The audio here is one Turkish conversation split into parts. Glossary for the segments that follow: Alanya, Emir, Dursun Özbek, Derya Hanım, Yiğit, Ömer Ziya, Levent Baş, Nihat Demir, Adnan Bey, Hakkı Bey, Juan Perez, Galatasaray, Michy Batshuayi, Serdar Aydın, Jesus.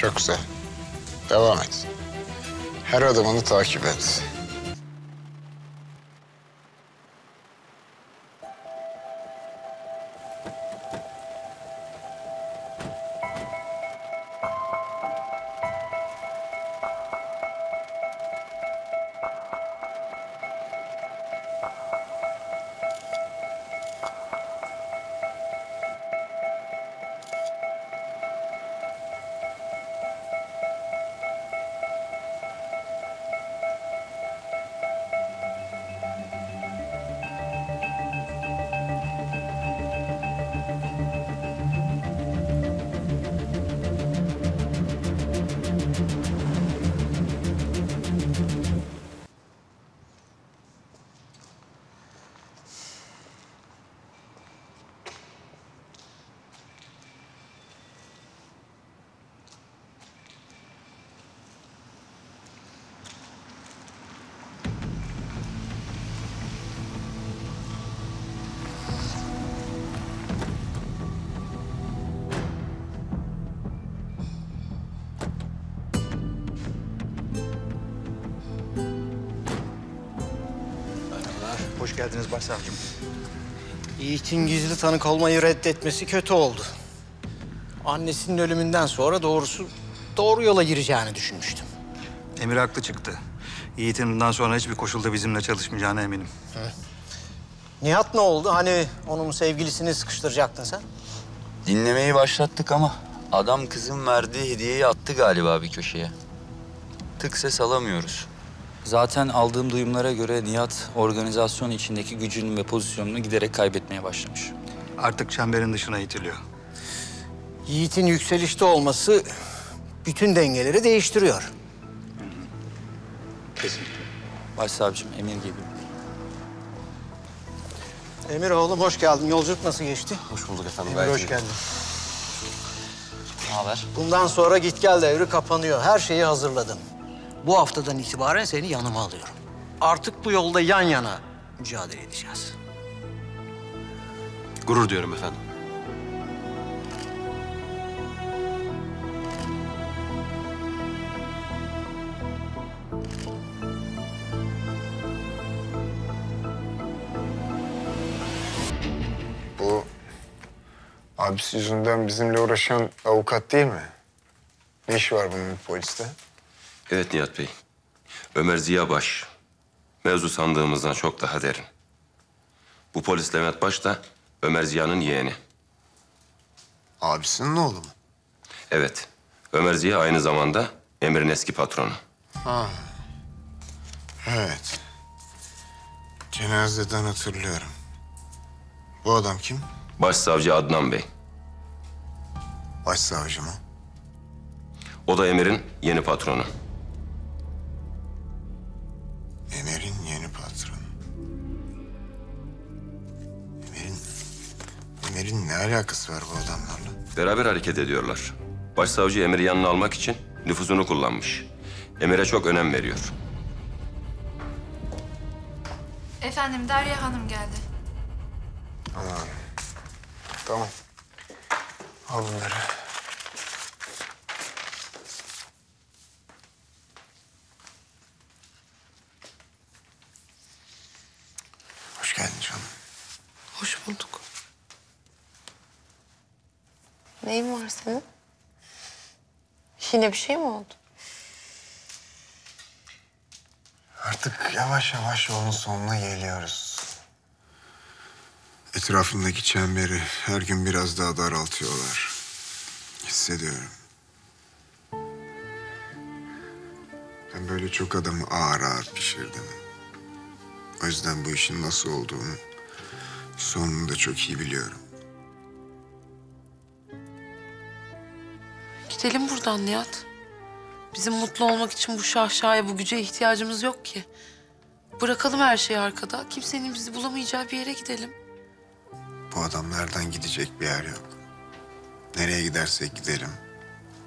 Çok güzel. Devam et. Her adımını takip et. Hoş geldiniz Başsavcım. Yiğit'in gizli tanık olmayı reddetmesi kötü oldu. Annesinin ölümünden sonra doğrusu doğru yola gireceğini düşünmüştüm. Emir haklı çıktı. Yiğit'in bundan sonra hiçbir koşulda bizimle çalışmayacağına eminim. Hı. Nihat ne oldu? Hani onun sevgilisini sıkıştıracaktın sen? Dinlemeyi başlattık ama adam kızın verdiği hediyeyi attı galiba bir köşeye. Tık ses alamıyoruz. Zaten aldığım duyumlara göre Nihat, organizasyon içindeki gücünü ve pozisyonunu giderek kaybetmeye başlamış. Artık çemberin dışına itiliyor. Yiğit'in yükselişte olması bütün dengeleri değiştiriyor. Kesinlikle. Başsavcım, Emir geliyor. Emir oğlum, hoş geldin. Yolculuk nasıl geçti? Hoş bulduk efendim. Emir, hoş geldin. Ne haber? Bundan sonra git gel devri kapanıyor. Her şeyi hazırladım. Bu haftadan itibaren seni yanıma alıyorum. Artık bu yolda yan yana mücadele edeceğiz. Gurur duyuyorum efendim. Bu abisi yüzünden bizimle uğraşan avukat değil mi? Ne işi var bunun poliste? Evet Nihat Bey, Ömer Ziya Baş, mevzu sandığımızdan çok daha derin. Bu polis Levent Baş da Ömer Ziya'nın yeğeni. Abisinin oğlu mu? Evet, Ömer Ziya aynı zamanda Emir'in eski patronu. Ha, evet. Cenazeden hatırlıyorum. Bu adam kim? Başsavcı Adnan Bey. Başsavcı mı? O da Emir'in yeni patronu. Emir'in yeni patronu. Emir'in ne alakası var bu adamlarla? Beraber hareket ediyorlar. Başsavcı Emir'i yanına almak için nüfuzunu kullanmış. Emir'e çok önem veriyor. Efendim, Derya Hanım geldi. Aman. Tamam. Al bunları. Hoş bulduk. Neyin var senin? Yine bir şey mi oldu? Artık yavaş yavaş yolun sonuna geliyoruz. Etrafındaki çemberi her gün biraz daha daraltıyorlar. Hissediyorum. Ben böyle çok adamı ağır ağır pişirdim. O yüzden bu işin nasıl olduğunu sonunu da çok iyi biliyorum. Gidelim buradan Nihat. Bizim mutlu olmak için bu şahşaya, bu güce ihtiyacımız yok ki. Bırakalım her şeyi arkada. Kimsenin bizi bulamayacağı bir yere gidelim. Bu adamlardan gidecek bir yer yok. Nereye gidersek gidelim,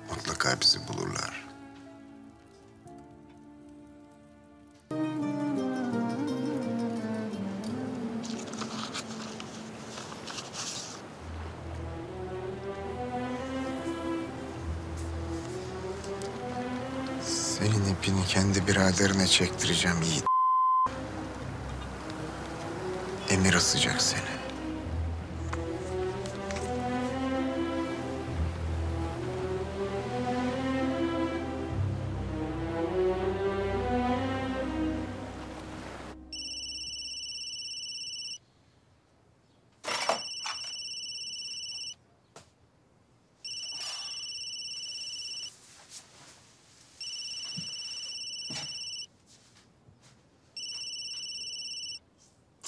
mutlaka bizi bulurlar. Senin ipini kendi biraderine çektireceğim Yiğit. Emir asacak seni.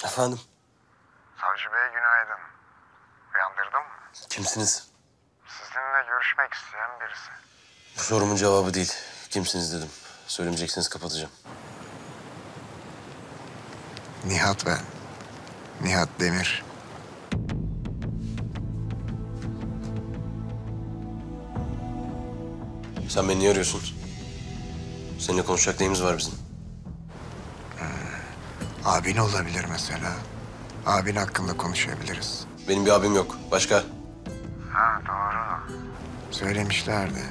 Efendim? Savcı Bey günaydın. Uyandırdım mı? Kimsiniz? Sizinle görüşmek isteyen birisi. Bu sorumun cevabı değil. Kimsiniz dedim. Söylemeyeceksiniz, kapatacağım. Nihat ben. Nihat Demir. Sen beni niye arıyorsun? Seninle konuşacak neyimiz var bizim? Abin olabilir mesela. Abin hakkında konuşabiliriz. Benim bir abim yok. Başka? Ha, doğru. Söylemişlerdi.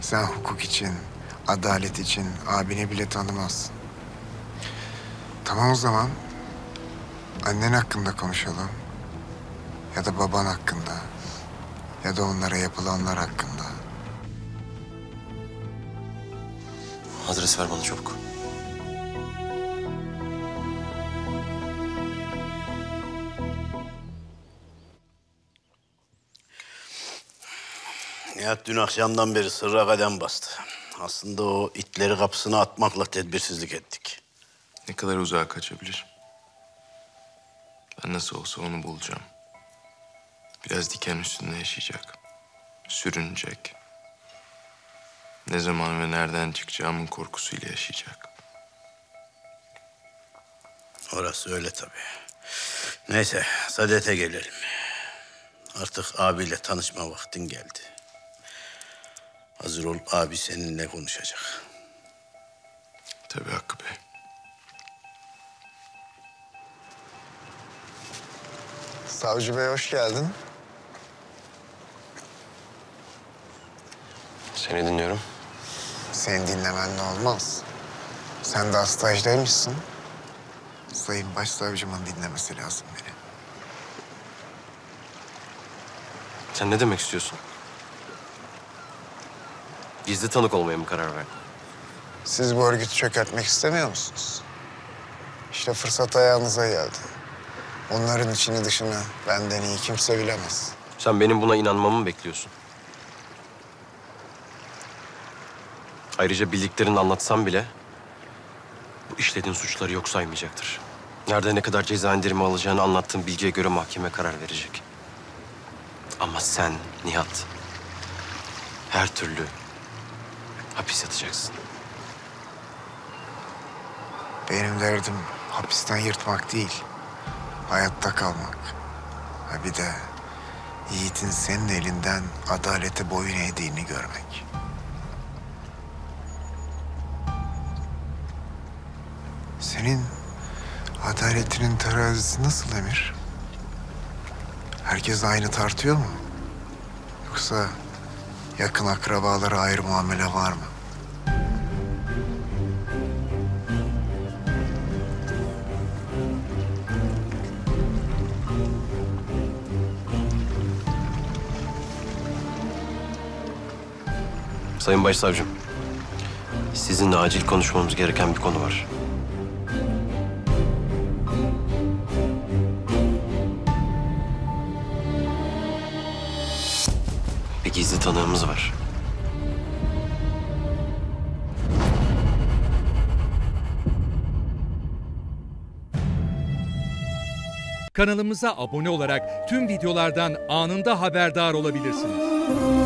Sen hukuk için, adalet için abini bile tanımazsın. Tamam o zaman. Annen hakkında konuşalım. Ya da baban hakkında. Ya da onlara yapılanlar hakkında. Adres ver bana çabuk. Nihat dün akşamdan beri sırra kadem bastı. Aslında o itleri kapısına atmakla tedbirsizlik ettik. Ne kadar uzağa kaçabilir? Ben nasıl olsa onu bulacağım. Biraz diken üstünde yaşayacak. Sürünecek. Ne zaman ve nereden çıkacağımın korkusuyla yaşayacak. Orası öyle tabii. Neyse, Sadet'e gelelim. Artık abiyle tanışma vaktin geldi. Hazır ol, abi seninle konuşacak. Tabii Hakkı Bey. Savcı Bey hoş geldin. Seni dinliyorum. Seni dinlemenle olmaz. Sen de stajdaymışsın. Sayın Başsavcımın dinlemesi lazım beni. Sen ne demek istiyorsun? Gizli tanık olmaya mı karar verdin? Siz bu örgütü çökertmek istemiyor musunuz? İşte fırsat ayağınıza geldi. Onların içini dışını benden iyi kimse bilemez. Sen benim buna inanmamı mı bekliyorsun? Ayrıca bildiklerini anlatsam bile bu işlediğin suçları yok saymayacaktır. Nerede ne kadar ceza indirimi alacağını anlattığın bilgiye göre mahkeme karar verecek. Ama sen Nihat her türlü hapis yatacaksın. Benim derdim hapisten yırtmak değil, hayatta kalmak. Ha bir de Yiğit'in senin elinden adalete boyun eğdiğini görmek. Senin adaletinin terazisi nasıl Emir? Herkes aynı tartıyor mu? Yoksa yakın akrabalara ayrı muamele var mı? Sayın Başsavcım, sizinle acil konuşmamız gereken bir konu var. Gizli tanığımız var. Kanalımıza abone olarak tüm videolardan anında haberdar olabilirsiniz.